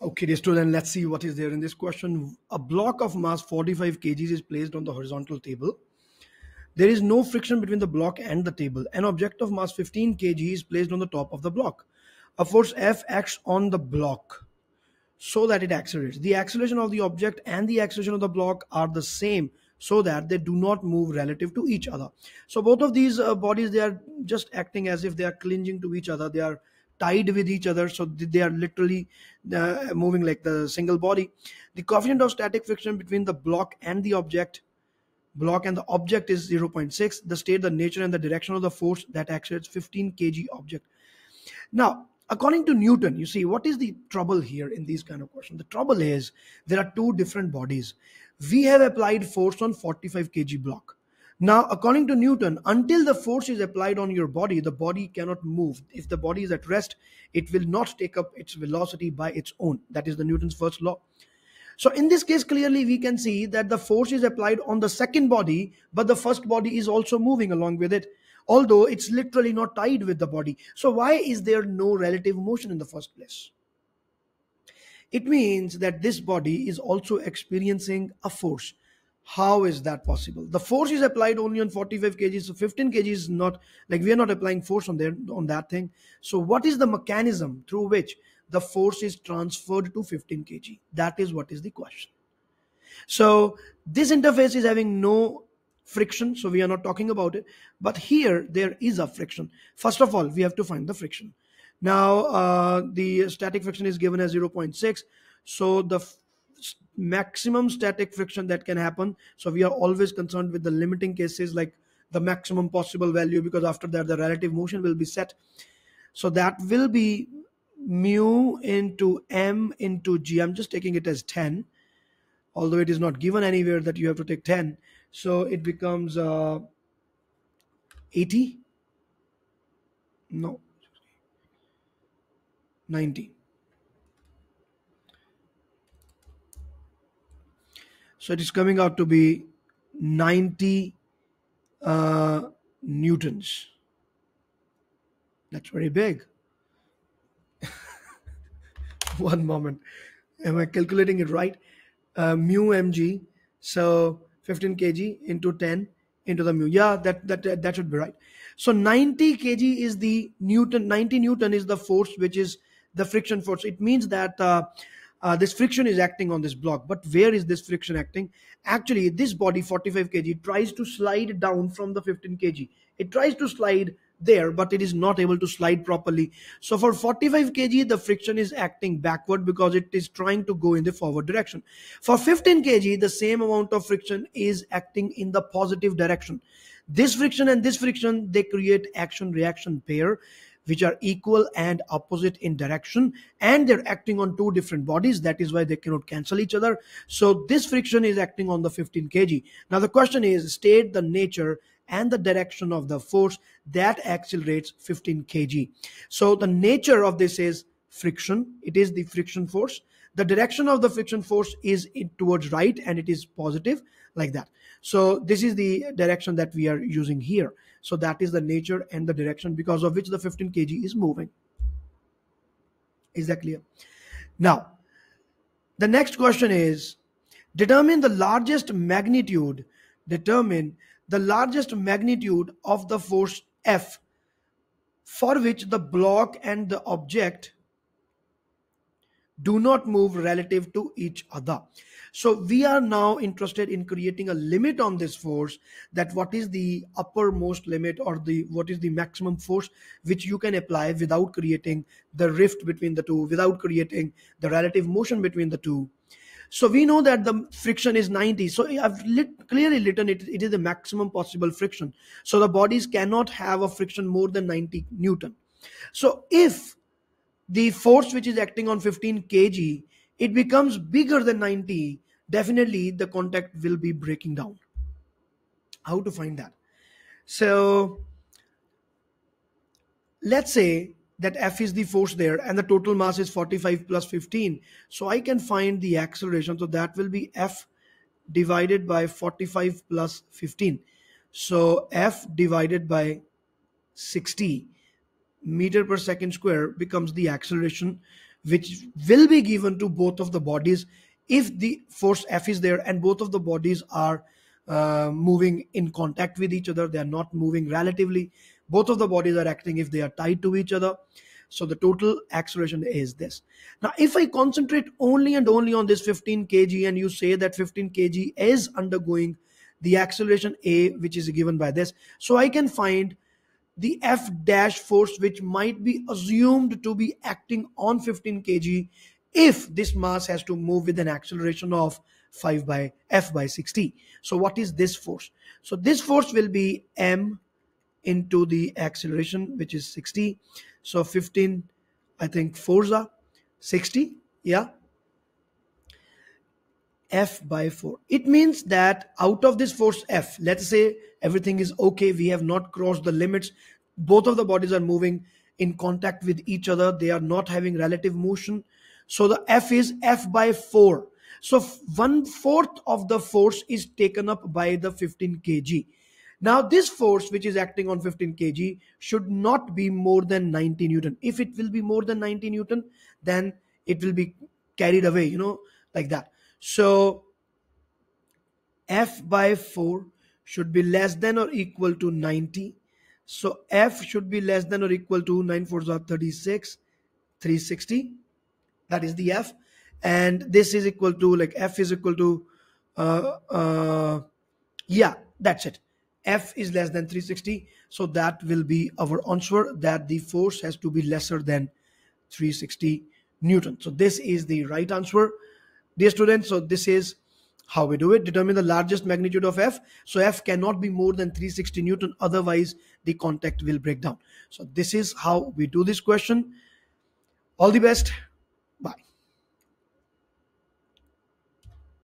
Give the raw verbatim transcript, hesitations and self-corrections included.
Okay, Risto, then let's see what is there in this question. A block of mass forty-five kilograms is placed on the horizontal table. There is no friction between the block and the table. An object of mass fifteen kilograms is placed on the top of the block. A force F acts on the block so that it accelerates. The acceleration of the object and the acceleration of the block are the same, so that they do not move relative to each other. So both of these uh, bodies, they are just acting as if they are clinging to each other. They are tied with each other, so they are literally uh, moving like the single body. The coefficient of static friction between the block and the object, block and the object is zero point six. The state, the nature, and the direction of the force that accelerates fifteen kilograms object. Now, according to Newton, you see, what is the trouble here in these kind of questions? The trouble is there are two different bodies. We have applied force on forty-five kilogram block. Now, according to Newton, until the force is applied on your body, the body cannot move. If the body is at rest, it will not take up its velocity by its own. That is the Newton's first law. So in this case, clearly we can see that the force is applied on the second body, but the first body is also moving along with it, although it's literally not tied with the body. So why is there no relative motion in the first place? It means that this body is also experiencing a force. How is that possible? The force is applied only on forty-five kilograms, so fifteen kilograms is not, like we are not applying force on there on that thing. So what is the mechanism through which the force is transferred to fifteen kilograms? That is what is the question. So this interface is having no friction, so we are not talking about it, but here there is a friction. First of all, we have to find the friction. Now uh, the static friction is given as zero point six, so the maximum static friction that can happen. So we are always concerned with the limiting cases, like the maximum possible value, because after that the relative motion will be set. So that will be mu into m into g. I'm just taking it as ten, although it is not given anywhere that you have to take ten. So it becomes uh, eighty, no, ninety. So it is coming out to be ninety uh, newtons. That's very big. One moment. Am I calculating it right? Uh, mu mg. So fifteen kilograms into ten into the mu. Yeah, that, that, that should be right. So ninety kilograms is the Newton. ninety newton is the force, which is the friction force. It means that uh, Uh, this friction is acting on this block. But where is this friction acting? Actually, this body, forty-five kilograms, tries to slide down from the fifteen kilograms. It tries to slide there, but it is not able to slide properly. So for forty-five kilograms, the friction is acting backward because it is trying to go in the forward direction. For fifteen kilograms, the same amount of friction is acting in the positive direction. This friction and this friction, they create action-reaction pair, which are equal and opposite in direction, and they're acting on two different bodies. That is why they cannot cancel each other. So this friction is acting on the fifteen kilograms. Now the question is, state the nature and the direction of the force that accelerates fifteen kilograms. So the nature of this is friction. It is the friction force. The direction of the friction force is towards right, and it is positive, like that. So this is the direction that we are using here. So that is the nature and the direction because of which the fifteen kilograms is moving. Is that clear? Now, the next question is, determine the largest magnitude, determine the largest magnitude of the force F for which the block and the object do not move relative to each other. So we are now interested in creating a limit on this force, that what is the uppermost limit or the what is the maximum force which you can apply without creating the rift between the two, without creating the relative motion between the two. So we know that the friction is ninety. So I've lit, clearly written it, it is the maximum possible friction. So the bodies cannot have a friction more than ninety newton. So if the force which is acting on fifteen kilograms, it becomes bigger than ninety, definitely the contact will be breaking down. How to find that? So let's say that F is the force there and the total mass is forty-five plus fifteen. So I can find the acceleration. So that will be F divided by forty-five plus fifteen. So F divided by sixty meter per second square becomes the acceleration, which will be given to both of the bodies if the force F is there and both of the bodies are uh, moving in contact with each other. They are not moving relatively. Both of the bodies are acting if they are tied to each other. So the total acceleration is this. Now, if I concentrate only and only on this fifteen kilograms and you say that fifteen kilograms is undergoing the acceleration A, which is given by this, so I can find the F dash force, which might be assumed to be acting on fifteen kilograms if this mass has to move with an acceleration of five by F by sixty. So what is this force? So this force will be M into the acceleration, which is sixty. So fifteen, I think forza, sixty, yeah, F by four. It means that out of this force F, let's say everything is okay, we have not crossed the limits, both of the bodies are moving in contact with each other, they are not having relative motion, so the F is F by four. So one fourth of the force is taken up by the fifteen kilograms. Now this force which is acting on fifteen kilograms should not be more than ninety newton. If it will be more than ninety newton, then it will be carried away, you know, like that. So F by four should be less than or equal to ninety. So F should be less than or equal to nine fours are thirty-six, three sixty. That is the F. And this is equal to, like, F is equal to, uh, uh, yeah, that's it. F is less than three sixty, so that will be our answer, that the force has to be lesser than three sixty newton. So this is the right answer, dear students. So this is how we do it. Determine the largest magnitude of F. So F cannot be more than three sixty newton, otherwise the contact will break down. So this is how we do this question. All the best.